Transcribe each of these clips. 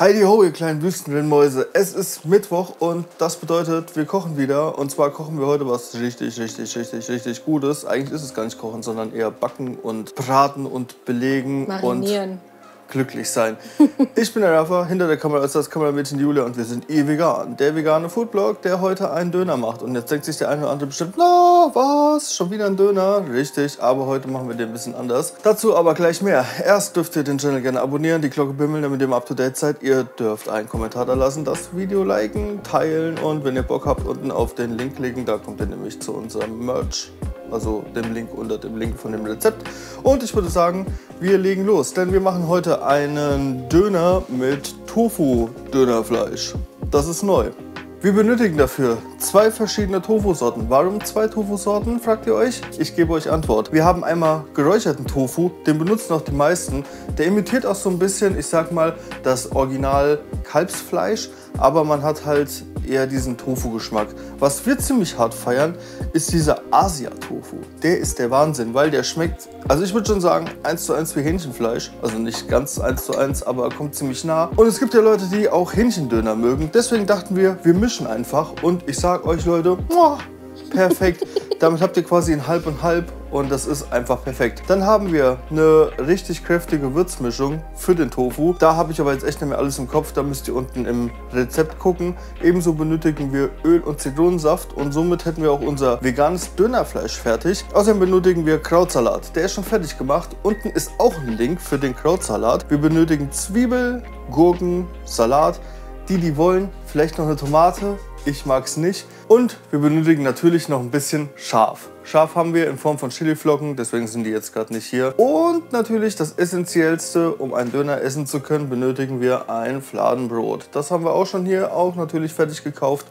Heidi ho, ihr kleinen Wüstenwindmäuse. Es ist Mittwoch und das bedeutet, wir kochen wieder. Und zwar kochen wir heute was richtig Gutes. Eigentlich ist es gar nicht kochen, sondern eher backen und braten und belegen. Marinieren. Und glücklich sein. Ich bin der Rafa, hinter der Kamera ist das Kameramädchen Julia und wir sind vegan. Der vegane Foodblog, der heute einen Döner macht. Und jetzt denkt sich der eine oder andere bestimmt, na, was, schon wieder ein Döner? Richtig, aber heute machen wir den ein bisschen anders. Dazu aber gleich mehr. Erst dürft ihr den Channel gerne abonnieren, die Glocke bimmeln, damit ihr up to date seid. Ihr dürft einen Kommentar da lassen, das Video liken, teilen und wenn ihr Bock habt, unten auf den Link klicken, da kommt ihr nämlich zu unserem Merch. Also dem Link unter dem Link von dem Rezept. Und ich würde sagen, wir legen los, denn wir machen heute einen Döner mit Tofu-Dönerfleisch. Das ist neu. Wir benötigen dafür 2 verschiedene Tofu-Sorten. Warum 2 Tofu-Sorten, fragt ihr euch? Ich gebe euch Antwort. Wir haben einmal geräucherten Tofu, den benutzen auch die meisten. Der imitiert auch so ein bisschen, ich sag mal, das Original Kalbsfleisch, aber man hat halt eher diesen Tofu-Geschmack. Was wir ziemlich hart feiern, ist dieser Asia-Tofu. Der ist der Wahnsinn, weil der schmeckt, also ich würde schon sagen, 1:1 wie Hähnchenfleisch. Also nicht ganz 1:1, aber kommt ziemlich nah. Und es gibt ja Leute, die auch Hähnchendöner mögen. Deswegen dachten wir, wir mischen einfach und ich sag euch Leute, perfekt. Damit habt ihr quasi ein Halb und Halb und das ist einfach perfekt. Dann haben wir eine richtig kräftige Würzmischung für den Tofu. Da habe ich aber jetzt echt nicht mehr alles im Kopf, da müsst ihr unten im Rezept gucken. Ebenso benötigen wir Öl und Zitronensaft und somit hätten wir auch unser veganes Dönerfleisch fertig. Außerdem benötigen wir Krautsalat, der ist schon fertig gemacht. Unten ist auch ein Link für den Krautsalat. Wir benötigen Zwiebel, Gurken, Salat, die wollen, vielleicht noch eine Tomate. Ich mag es nicht. Und wir benötigen natürlich noch ein bisschen Schaf. Schaf haben wir in Form von Chiliflocken, deswegen sind die jetzt gerade nicht hier. Und natürlich das Essentiellste, um einen Döner essen zu können, benötigen wir ein Fladenbrot. Das haben wir auch schon hier, auch natürlich fertig gekauft.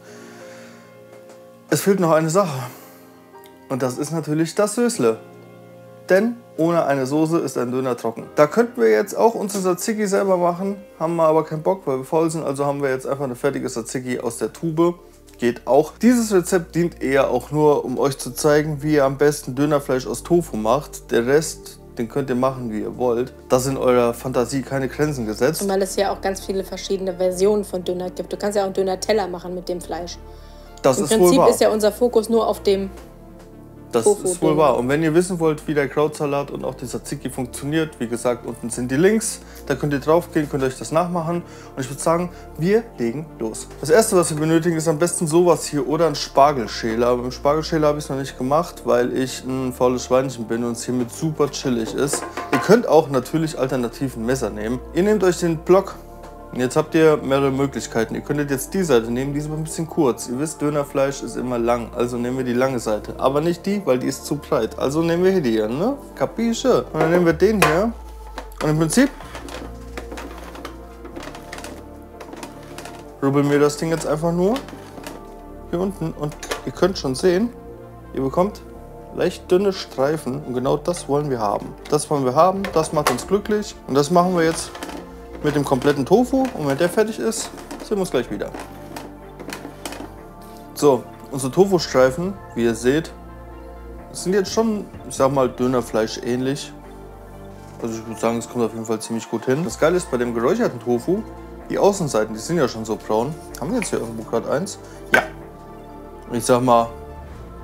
Es fehlt noch eine Sache. Und das ist natürlich das Sösle. Denn ohne eine Soße ist ein Döner trocken. Da könnten wir jetzt auch unser Tzatziki selber machen, haben wir aber keinen Bock, weil wir faul sind. Also haben wir jetzt einfach eine fertige Tzatziki aus der Tube. Geht auch. Dieses Rezept dient eher auch nur, um euch zu zeigen, wie ihr am besten Dönerfleisch aus Tofu macht. Der Rest, den könnt ihr machen, wie ihr wollt. Da sind eurer Fantasie keine Grenzen gesetzt. Und weil es ja auch ganz viele verschiedene Versionen von Döner gibt. Du kannst ja auch einen Döner-Teller machen mit dem Fleisch. Das ist wohl wahr. Im Prinzip ist ja unser Fokus nur auf dem... Das ist wohl wahr. Und wenn ihr wissen wollt, wie der Krautsalat und auch die Tzatziki funktioniert, wie gesagt, unten sind die Links. Da könnt ihr drauf gehen, könnt euch das nachmachen. Und ich würde sagen, wir legen los. Das erste, was wir benötigen, ist am besten sowas hier oder ein Spargelschäler. Beim Spargelschäler habe ich es noch nicht gemacht, weil ich ein faules Schweinchen bin und es hiermit super chillig ist. Ihr könnt auch natürlich alternativ ein Messer nehmen. Ihr nehmt euch den Block. Jetzt habt ihr mehrere Möglichkeiten. Ihr könntet jetzt die Seite nehmen, die ist ein bisschen kurz. Ihr wisst, Dönerfleisch ist immer lang, also nehmen wir die lange Seite. Aber nicht die, weil die ist zu breit. Also nehmen wir die hier, ne? Kapische? Und dann nehmen wir den hier. Und im Prinzip rubbeln wir das Ding jetzt einfach nur hier unten. Und ihr könnt schon sehen, ihr bekommt leicht dünne Streifen. Und genau das wollen wir haben. Das wollen wir haben, das macht uns glücklich. Und das machen wir jetzt mit dem kompletten Tofu und wenn der fertig ist, sehen wir uns gleich wieder. So, unsere Tofu-Streifen, wie ihr seht, sind jetzt schon, ich sag mal, Dönerfleisch ähnlich. Also ich würde sagen, es kommt auf jeden Fall ziemlich gut hin. Das Geile ist bei dem geräucherten Tofu, die Außenseiten, die sind ja schon so braun. Haben wir jetzt hier irgendwo gerade eins? Ja. Ich sag mal,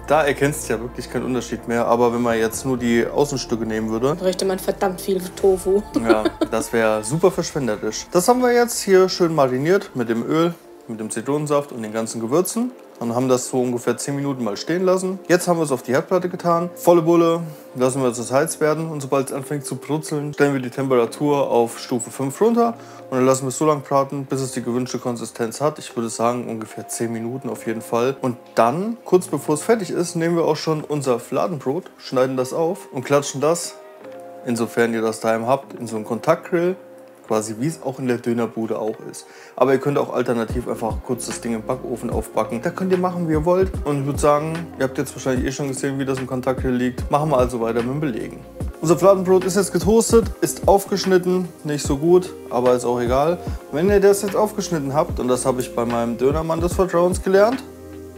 da erkennst du ja wirklich keinen Unterschied mehr, aber wenn man jetzt nur die Außenstücke nehmen würde... bräuchte man verdammt viel Tofu. Ja, das wäre super verschwenderisch. Das haben wir jetzt hier schön mariniert mit dem Öl, mit dem Zitronensaft und den ganzen Gewürzen. Und haben das so ungefähr 10 Minuten mal stehen lassen. Jetzt haben wir es auf die Herdplatte getan. Volle Bulle, lassen wir es heiß werden. Und sobald es anfängt zu brutzeln, stellen wir die Temperatur auf Stufe 5 runter. Und dann lassen wir es so lange braten, bis es die gewünschte Konsistenz hat. Ich würde sagen, ungefähr 10 Minuten auf jeden Fall. Und dann, kurz bevor es fertig ist, nehmen wir auch schon unser Fladenbrot, schneiden das auf und klatschen das, insofern ihr das daheim habt, in so einen Kontaktgrill. Quasi wie es auch in der Dönerbude auch ist. Aber ihr könnt auch alternativ einfach kurz das Ding im Backofen aufbacken. Da könnt ihr machen, wie ihr wollt. Und ich würde sagen, ihr habt jetzt wahrscheinlich eh schon gesehen, wie das im Kontakt hier liegt. Machen wir also weiter mit dem Belegen. Unser Fladenbrot ist jetzt getoastet, ist aufgeschnitten. Nicht so gut, aber ist auch egal. Wenn ihr das jetzt aufgeschnitten habt, und das habe ich bei meinem Dönermann des Vertrauens gelernt,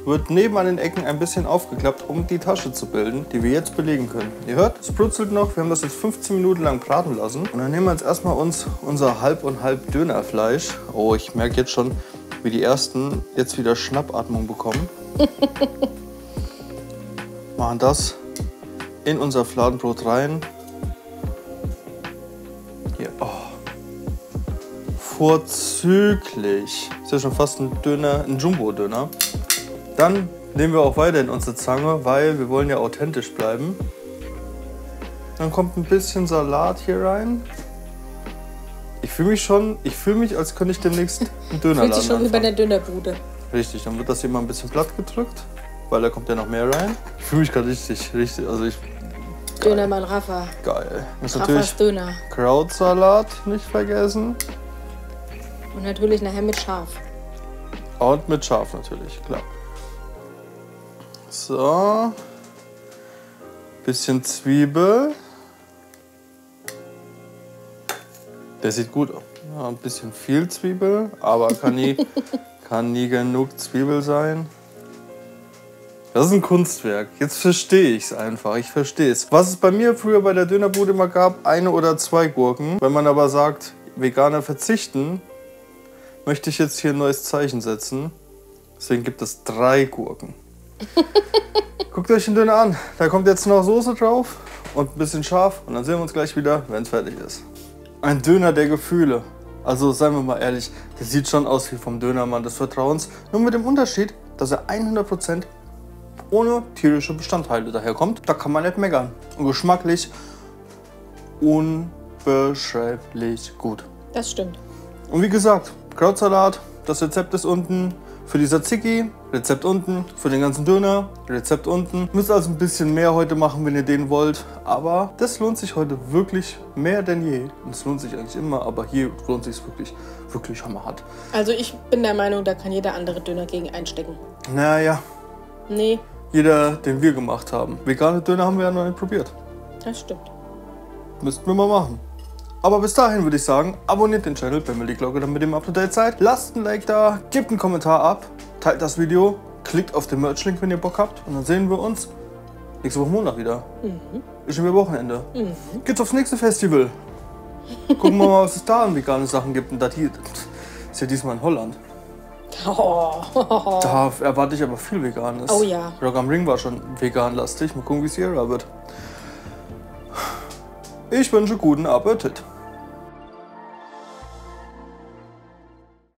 wird neben an den Ecken ein bisschen aufgeklappt, um die Tasche zu bilden, die wir jetzt belegen können. Ihr hört, es brutzelt noch. Wir haben das jetzt 15 Minuten lang braten lassen. Und dann nehmen wir jetzt erstmal unser halb und halb Dönerfleisch. Oh, ich merke jetzt schon, wie die ersten jetzt wieder Schnappatmung bekommen. Machen das in unser Fladenbrot rein. Hier, oh. Vorzüglich. Ist ja schon fast ein Döner, ein Jumbo-Döner. Dann nehmen wir auch weiter in unsere Zange, weil wir wollen ja authentisch bleiben. Dann kommt ein bisschen Salat hier rein. Ich fühle mich, als könnte ich demnächst einen Döner anfangen. Fühlt sich schon wie bei der Dönerbude. Richtig, dann wird das hier mal ein bisschen platt gedrückt, weil da kommt ja noch mehr rein. Ich fühle mich gerade richtig, also ich... Geil. Dönermann Rafa. Geil. Muss natürlich Döner. Krautsalat nicht vergessen. Und natürlich nachher mit Schaf. Und mit Schaf natürlich, klar. So. Bisschen Zwiebel. Der sieht gut aus. Ja, ein bisschen viel Zwiebel, aber kann nie genug Zwiebel sein. Das ist ein Kunstwerk. Jetzt verstehe ich es einfach. Ich verstehe es. Was es bei mir früher bei der Dönerbude mal gab, 1 oder 2 Gurken. Wenn man aber sagt, Veganer verzichten, möchte ich jetzt hier ein neues Zeichen setzen. Deswegen gibt es 3 Gurken. Guckt euch den Döner an. Da kommt jetzt noch Soße drauf und ein bisschen scharf. Und dann sehen wir uns gleich wieder, wenn es fertig ist. Ein Döner der Gefühle. Also seien wir mal ehrlich, der sieht schon aus wie vom Dönermann des Vertrauens. Nur mit dem Unterschied, dass er 100% ohne tierische Bestandteile daherkommt. Da kann man nicht meckern. Und geschmacklich unbeschreiblich gut. Das stimmt. Und wie gesagt, Krautsalat, das Rezept ist unten. Für die Tzatziki, Rezept unten. Für den ganzen Döner, Rezept unten. Müsst also ein bisschen mehr heute machen, wenn ihr den wollt. Aber das lohnt sich heute wirklich mehr denn je. Und es lohnt sich eigentlich immer, aber hier lohnt sich es wirklich, wirklich hammerhart. Also ich bin der Meinung, da kann jeder andere Döner gegen einstecken. Naja. Nee. Jeder, den wir gemacht haben. Vegane Döner haben wir ja noch nicht probiert. Das stimmt. Müssten wir mal machen. Aber bis dahin würde ich sagen, abonniert den Channel, bämmelt die Glocke, damit ihr up to date seid. Lasst ein Like da, gebt einen Kommentar ab, teilt das Video, klickt auf den Merch-Link, wenn ihr Bock habt. Und dann sehen wir uns nächste Woche Montag wieder. Ist schon wieder Wochenende. Geht's aufs nächste Festival. Gucken wir mal, was es da an vegane Sachen gibt. Und das hier ist ja diesmal in Holland. Oh. Da erwarte ich aber viel Veganes. Oh ja. Rock am Ring war schon vegan-lastig. Mal gucken, wie es hier wird. Ich wünsche guten Appetit.